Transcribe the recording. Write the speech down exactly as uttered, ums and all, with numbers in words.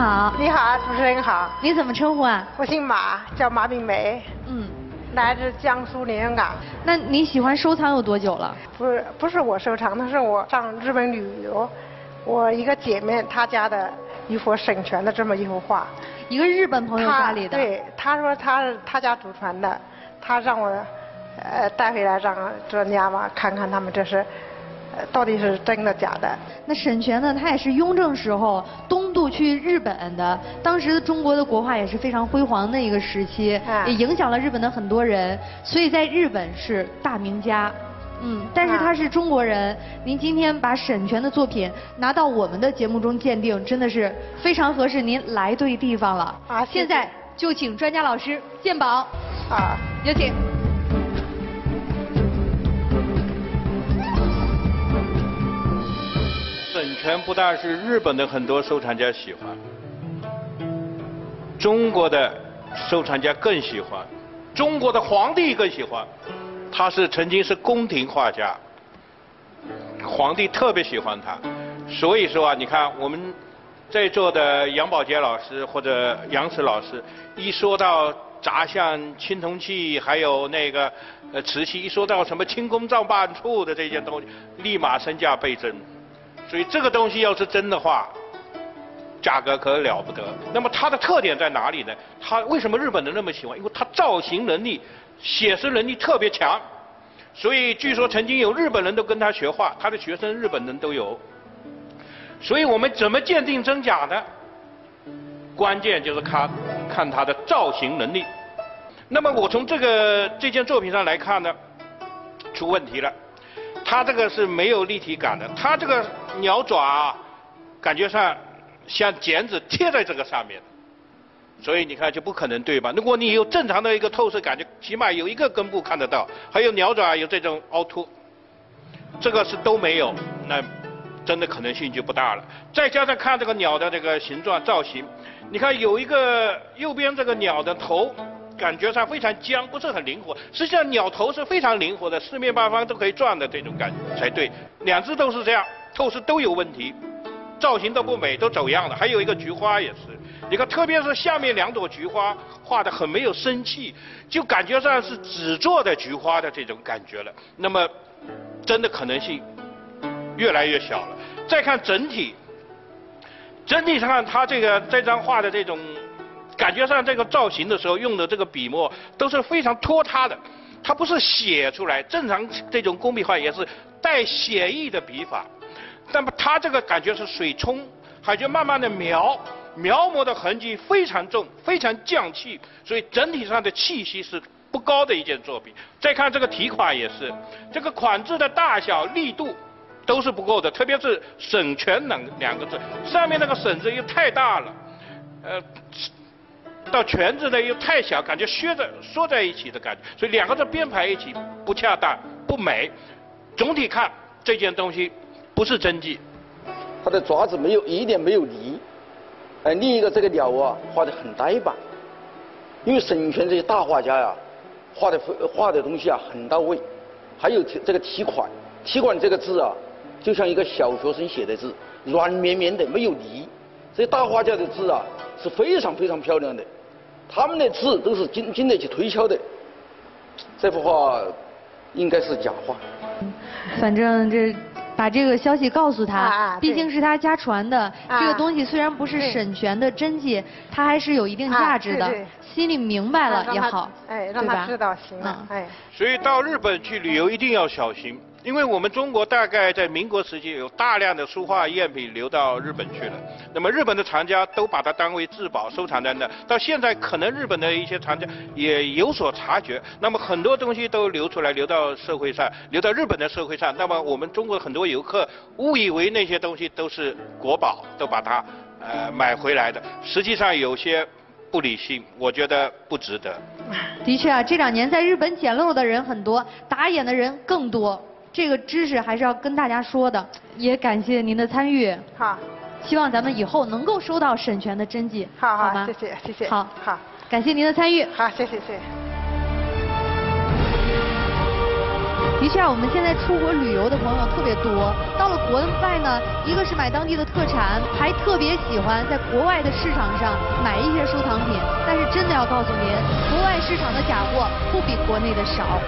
好，你好，主持人好。你怎么称呼啊？我姓马，叫马炳梅。嗯，来自江苏连云港。那你喜欢收藏有多久了？不是，不是我收藏，那是我上日本旅游，我一个姐妹她家的一幅沈佺的这么一幅画。一个日本朋友家里的。对，她说她是她家祖传的，她让我呃带回来让专家嘛看看他们这是。 到底是真的假的？那沈佺呢？她也是雍正时候东渡去日本的，当时中国的国画也是非常辉煌的一个时期，啊、也影响了日本的很多人，所以在日本是大名家。嗯，但是她是中国人。啊、您今天把沈佺的作品拿到我们的节目中鉴定，真的是非常合适，您来对地方了。啊，现在就请专家老师鉴宝。啊，有请。 沈佺不但是日本的很多收藏家喜欢，中国的收藏家更喜欢，中国的皇帝更喜欢。他是曾经是宫廷画家，皇帝特别喜欢他。所以说啊，你看我们在座的杨宝杰老师或者杨石老师，一说到杂项、青铜器，还有那个呃瓷器，一说到什么清宫造办处的这些东西，立马身价倍增。 所以这个东西要是真的话，价格可了不得。那么它的特点在哪里呢？它为什么日本人那么喜欢？因为它造型能力、写实能力特别强。所以据说曾经有日本人都跟他学画，他的学生日本人都有。所以我们怎么鉴定真假呢？关键就是看看它的造型能力。那么我从这个这件作品上来看呢，出问题了。 它这个是没有立体感的，它这个鸟爪啊，感觉上像剪纸贴在这个上面，所以你看就不可能对吧？如果你有正常的一个透视感觉，起码有一个根部看得到，还有鸟爪有这种凹凸，这个是都没有，那真的可能性就不大了。再加上看这个鸟的这个形状造型，你看有一个右边这个鸟的头。 感觉上非常僵，不是很灵活。实际上鸟头是非常灵活的，四面八方都可以转的这种感觉才对。两只都是这样，透视都有问题，造型都不美，都走样了。还有一个菊花也是，你看，特别是下面两朵菊花画得很没有生气，就感觉上是纸做的菊花的这种感觉了。那么，真的可能性越来越小了。再看整体，整体上它这个这张画的这种。 感觉上这个造型的时候用的这个笔墨都是非常拖沓的，它不是写出来，正常这种工笔画也是带写意的笔法，那么它这个感觉是水冲，感觉慢慢的描，描摹的痕迹非常重，非常匠气，所以整体上的气息是不高的一件作品。再看这个题款也是，这个款字的大小、力度都是不够的，特别是“沈佺”两两个字，上面那个“沈”字又太大了，呃。 到“佺”字呢又太小，感觉削着缩在一起的感觉，所以两个字编排一起不恰当、不美。总体看这件东西不是真迹。它的爪子没有一点没有离，哎，另一个这个鸟啊画的很呆板，因为沈佺这些大画家呀、啊、画的画的东西啊很到位，还有这个题款，题款这个字啊就像一个小学生写的字，软绵绵的没有离。这大画家的字啊是非常非常漂亮的。 他们的字都是经经得起推敲的，这幅画应该是假画。反正这把这个消息告诉他，啊、毕竟是他家传的。啊、这个东西虽然不是沈佺的真迹，它还是有一定价值的。啊、心里明白了也好，哎，让他知道行了。哎，所以到日本去旅游一定要小心，因为我们中国大概在民国时期有大量的书画赝品流到日本去了。 那么日本的藏家都把它当为至宝收藏在那，到现在可能日本的一些藏家也有所察觉，那么很多东西都流出来，流到社会上，流到日本的社会上。那么我们中国很多游客误以为那些东西都是国宝，都把它呃买回来的，实际上有些不理性，我觉得不值得。的确啊，这两年在日本捡漏的人很多，打眼的人更多，这个知识还是要跟大家说的。也感谢您的参与。好。 希望咱们以后能够收到沈佺的真迹，好好吗？谢谢，谢谢。好，好，感谢您的参与。好，谢谢，谢谢。确啊，我们现在出国旅游的朋友特别多，到了国外呢，一个是买当地的特产，还特别喜欢在国外的市场上买一些收藏品。但是真的要告诉您，国外市场的假货不比国内的少。